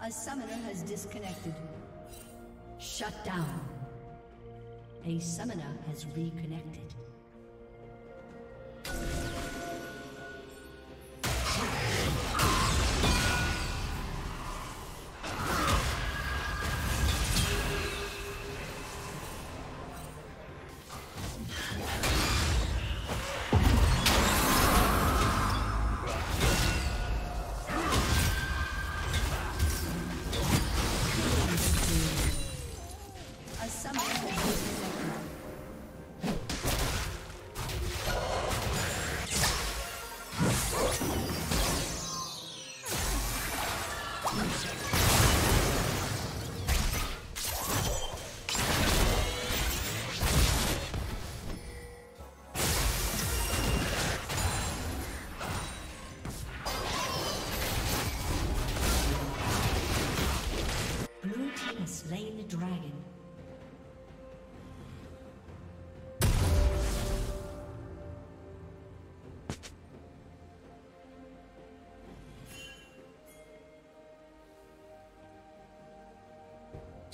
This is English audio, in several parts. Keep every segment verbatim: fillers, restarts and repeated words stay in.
A summoner has disconnected. Shut down. A summoner has reconnected.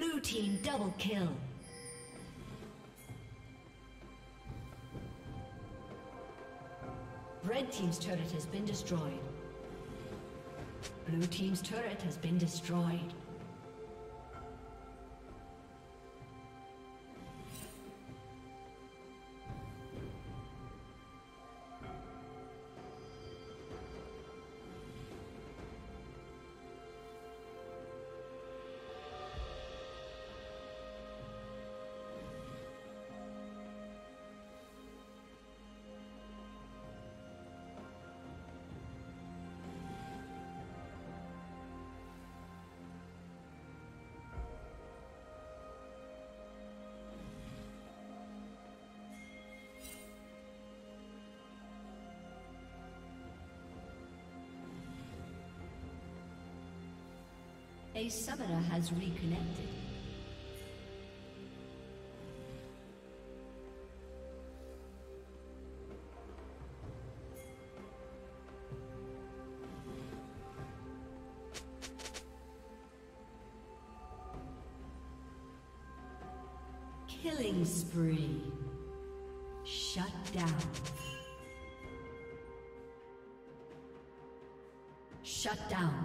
Blue team double kill. Red team's turret has been destroyed. Blue team's turret has been destroyed. A summoner has reconnected. Killing spree. Shut down. Shut down.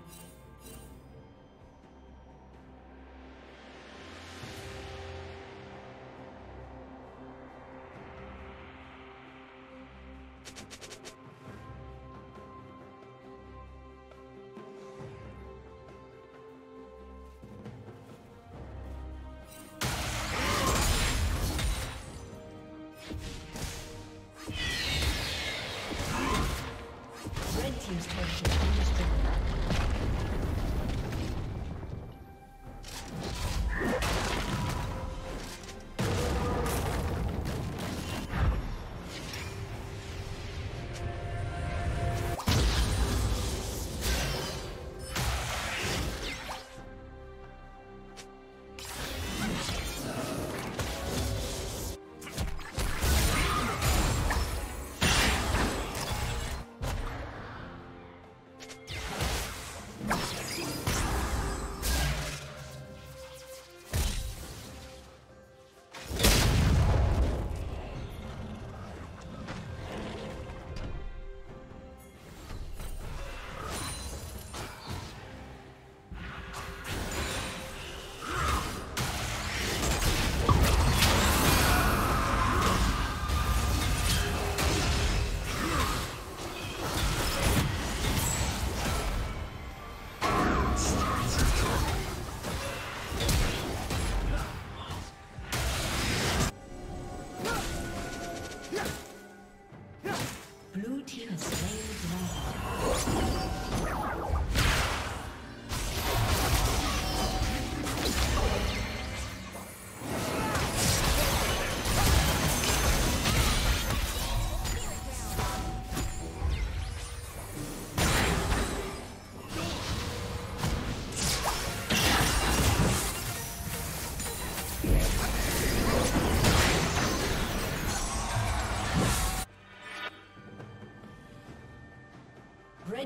Red team's turret has been destroyed.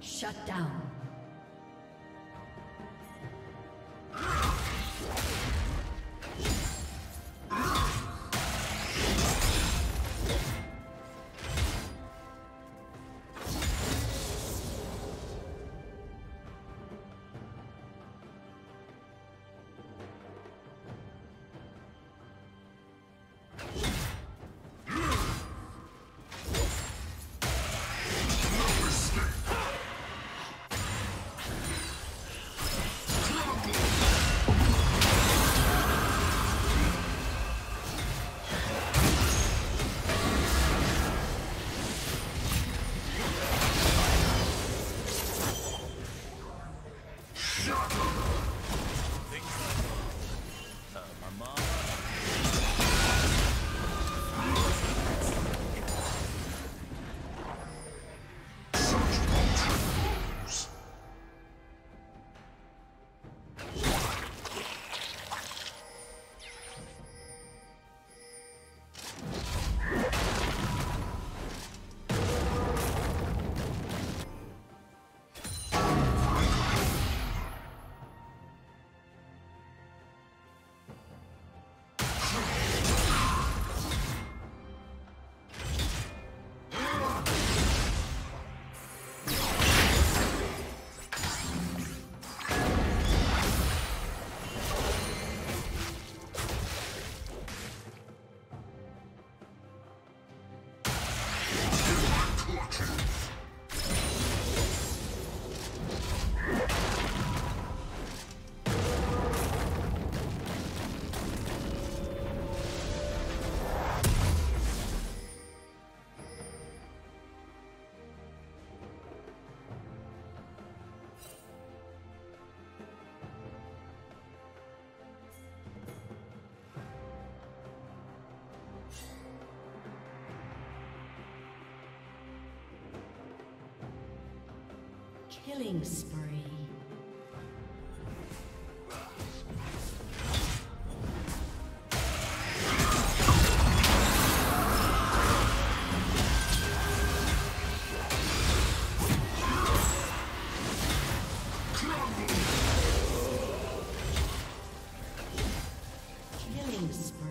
Shut down. Killing spree. Killing spree.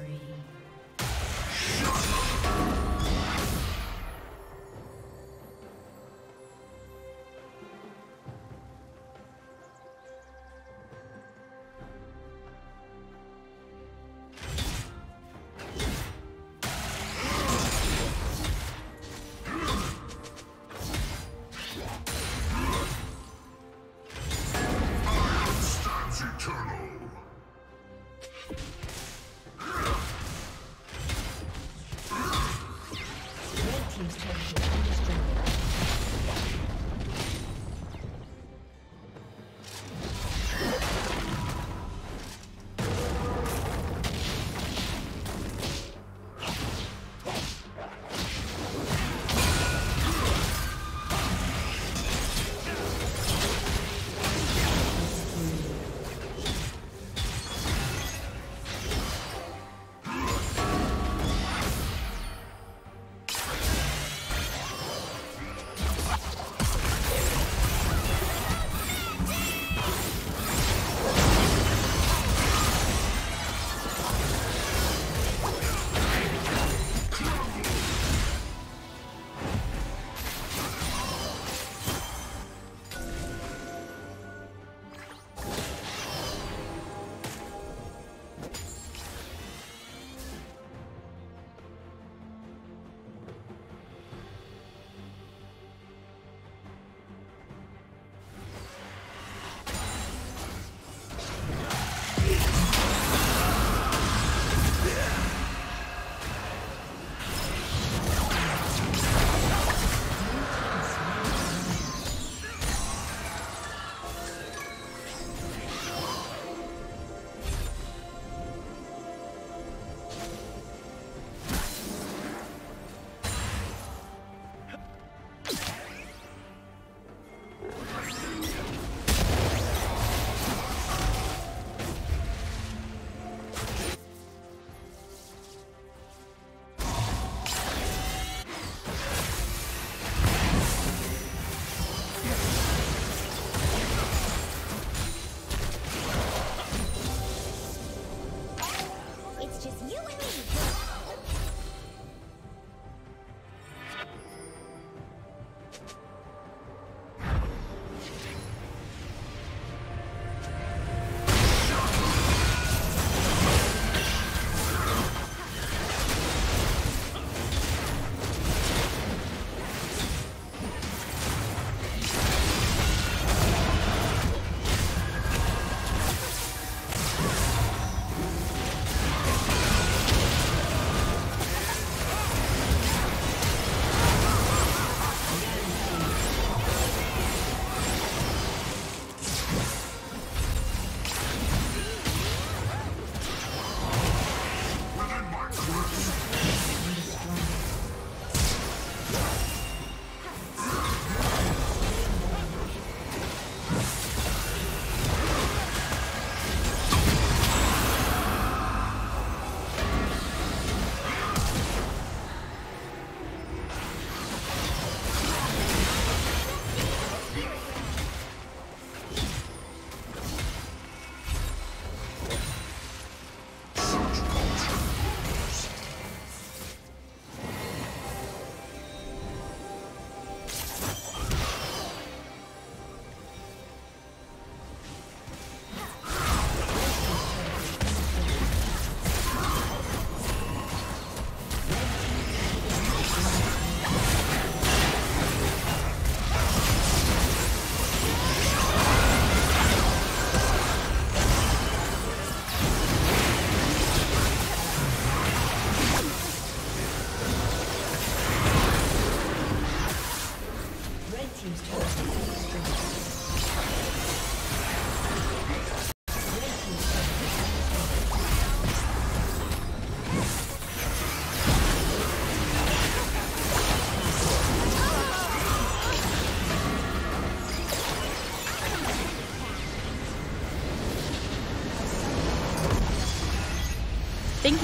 Thank